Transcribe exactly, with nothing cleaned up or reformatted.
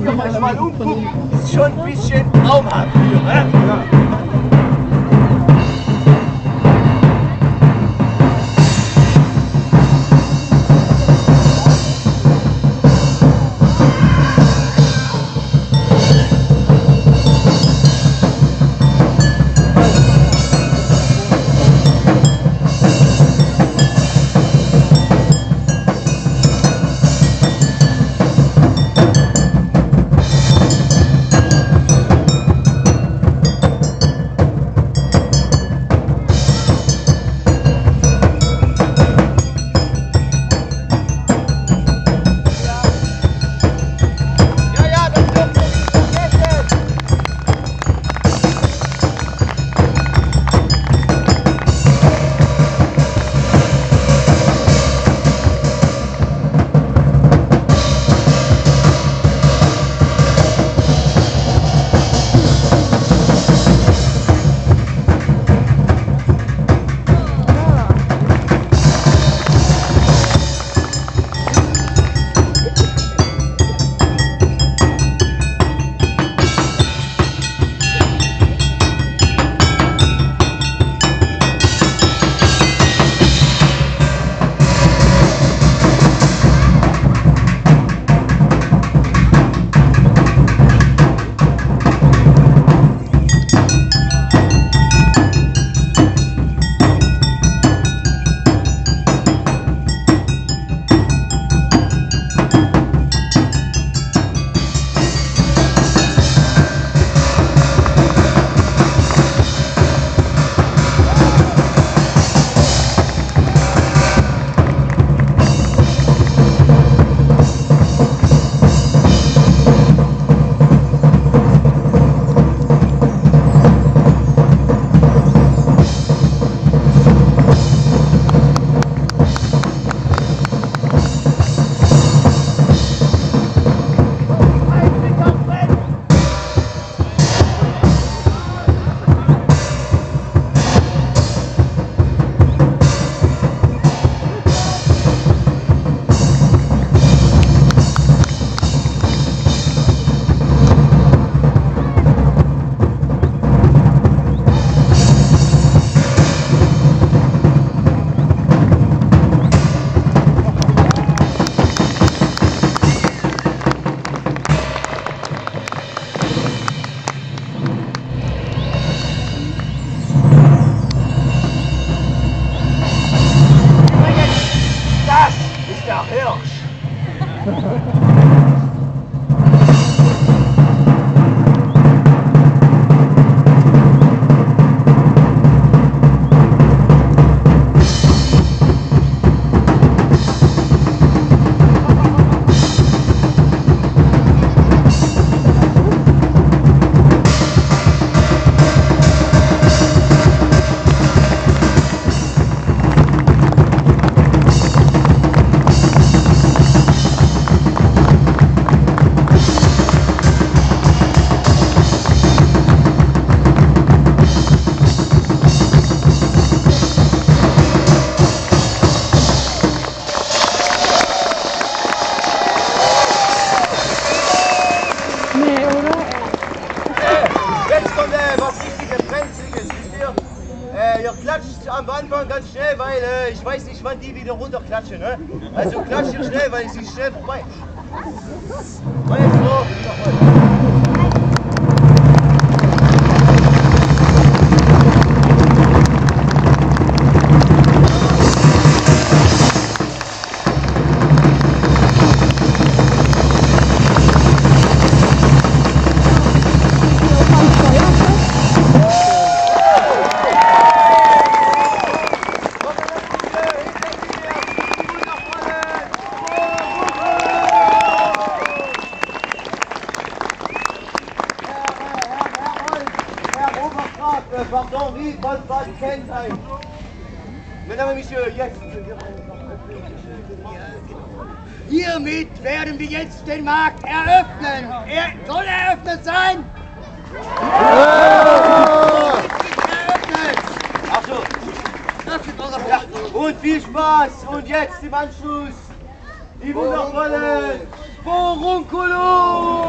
müsst ihr euch mal umgucken, ist schon ein bisschen traumhaft hier, ne? Ja. Ich weiß nicht, wann die wieder runterklatschen, ne? Also klatsch hier schnell, weil ich sie schnell vorbei. Weil jetzt so. Pardon, wie wollt ihr das Kennzeichen? Mesdames et Messieurs, jetzt! Hiermit werden wir jetzt den Markt eröffnen! Er soll eröffnet sein! Ja! Eröffnet! Ach so! Das ist unser Platz! Und viel Spaß! Und jetzt im Anschluss die wundervolle Sporunculus!